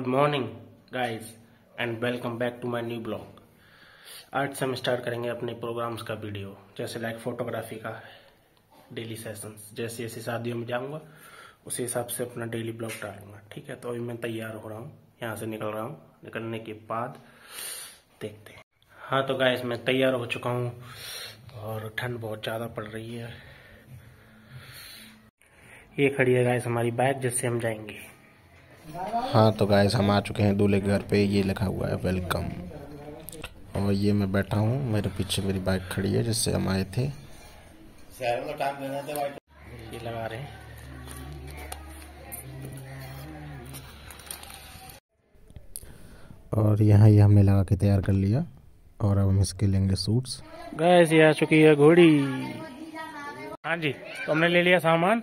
Good morning guys and welcome back to my new blog. आज से हम start करेंगे अपने प्रोग्राम्स का वीडियो, जैसे लाइक फोटोग्राफी का डेली सेशंस। जैसे जैसे शादियों में जाऊंगा उसी हिसाब से अपना डेली ब्लॉग डालूंगा, ठीक है। तो अभी मैं तैयार हो रहा हूँ, यहाँ से निकल रहा हूँ, निकलने के बाद देखते हैं। हाँ तो गाइज मैं तैयार हो चुका हूँ और ठंड बहुत ज़्यादा पड़ रही है। ये खड़ी है गाइज हमारी बाइक जिससे हम जाएंगे। हाँ तो गाइस हम आ चुके हैं दूल्हे के घर पे। ये लिखा हुआ है वेलकम, और ये मैं बैठा हूँ, मेरे पीछे मेरी बाइक खड़ी है जिससे हम आए थे। ये लगा रहे हैं। और यहाँ ये हमने लगा के तैयार कर लिया और अब हम इसके लेंगे सूट्स। गाइस ये आ चुकी है घोड़ी। हाँ जी तो हमने ले लिया सामान,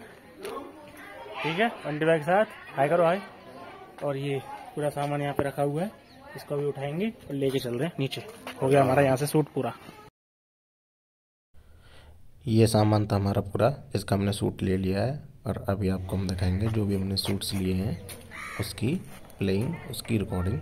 ठीक है, अंडे के साथ। हाय करो हाय। और ये पूरा सामान यहाँ पे रखा हुआ है, इसको भी उठाएंगे और लेके चल रहे हैं नीचे। हो गया हमारा यहाँ से सूट पूरा। ये सामान था हमारा पूरा, इसका हमने सूट ले लिया है। और अभी आपको हम दिखाएंगे जो भी हमने सूट्स लिए हैं उसकी प्लेइंग, उसकी रिकॉर्डिंग।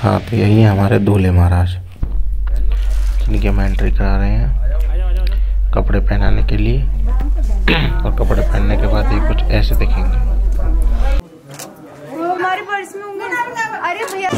हाँ तो यही हमारे दूल्हे महाराज, जिनकी हम एंट्री करा रहे हैं कपड़े पहनाने के लिए। और कपड़े पहनने के बाद ये कुछ ऐसे दिखेंगे। वो हमारे पर्स में होंगे। अरे भैया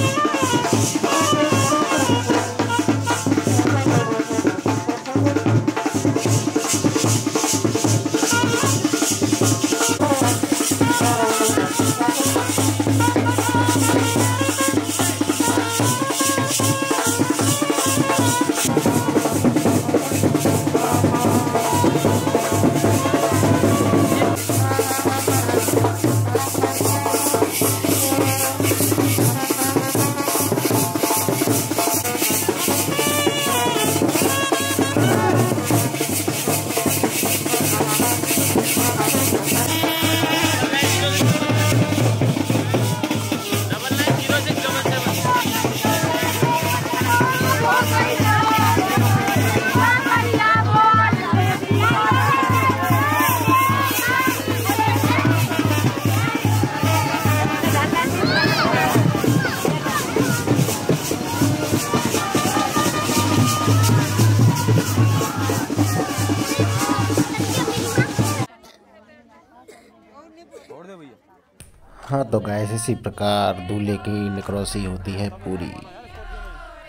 हाँ तो गाइस इसी प्रकार दूल्हे की निकरोसी होती है पूरी।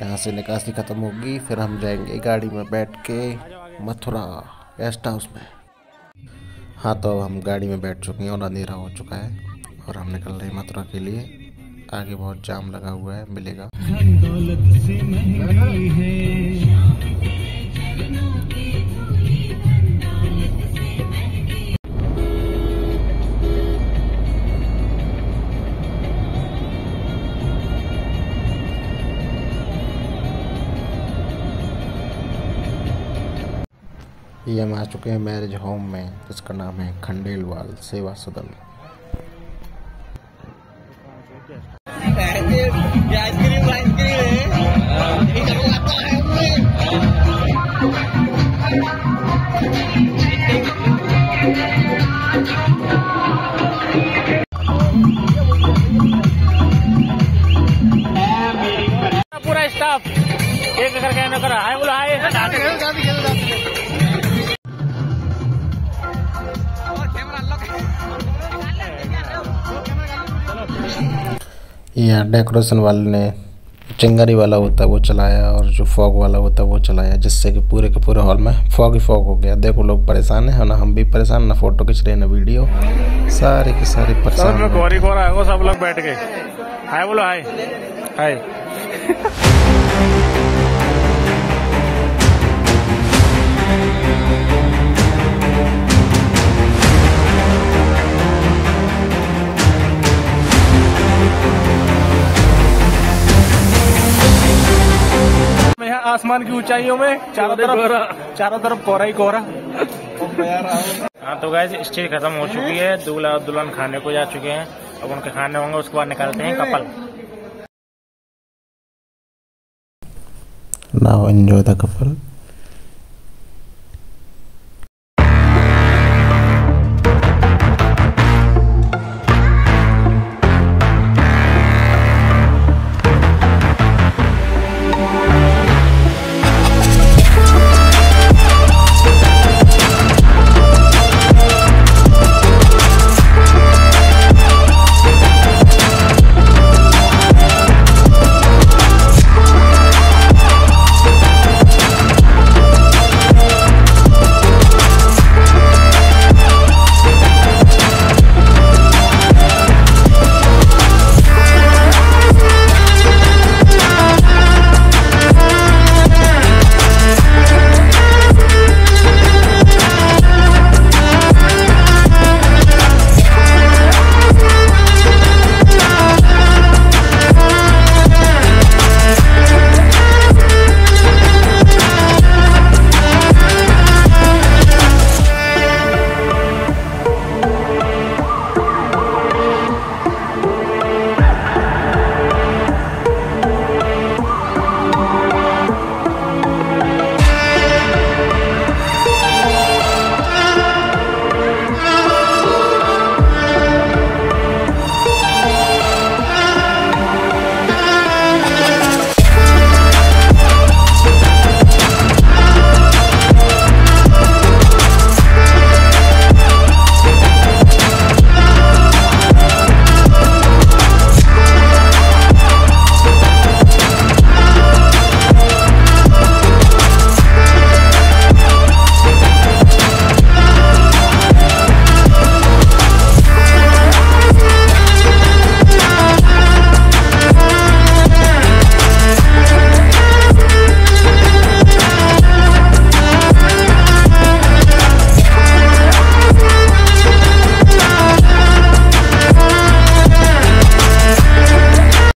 यहाँ से निकासी खत्म होगी, फिर हम जाएंगे गाड़ी में बैठ के मथुरा गेस्ट हाउस में। हाँ तो हम गाड़ी में बैठ चुके हैं और अंधेरा हो चुका है और हम निकल रहे हैं मथुरा के लिए। आगे बहुत जाम लगा हुआ है, मिलेगा। ये हम आ चुके हैं मैरिज होम में, जिसका नाम है खंडेलवाल सेवा सदन। पूरा स्टाफ एक करके न करा है, बोला है यहाँ डेकोरेशन वाले ने चिंगारी वाला होता है वो चलाया और जो फॉग वाला होता है वो चलाया, जिससे कि पूरे के पूरे हॉल में फॉग ही फॉग हो गया। देखो लोग परेशान है ना, हम भी परेशान, ना फोटो खींच रहे ना वीडियो, सारे के सारे परेशान है। सब लोग बैठ गए, हाय बोलो हाय हाय। आसमान की ऊंचाइयों में चारों तरफ कोहरा ही कोहरा। हाँ तो गाइस स्टेज खत्म हो चुकी है, दूल्हा और दुल्हन खाने को जा चुके हैं। अब उनके खाने होंगे, उसके बाद निकालते हैं couple. Now enjoy the couple.